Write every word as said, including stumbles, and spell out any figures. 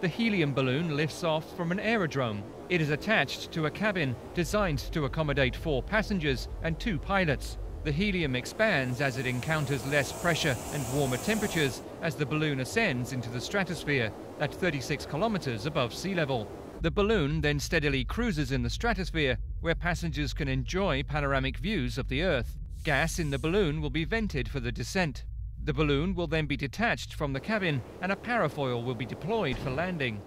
The helium balloon lifts off from an aerodrome. It is attached to a cabin designed to accommodate four passengers and two pilots. The helium expands as it encounters less pressure and warmer temperatures as the balloon ascends into the stratosphere at thirty-six kilometers above sea level. The balloon then steadily cruises in the stratosphere, where passengers can enjoy panoramic views of the Earth. Gas in the balloon will be vented for the descent. The balloon will then be detached from the cabin and a parafoil will be deployed for landing.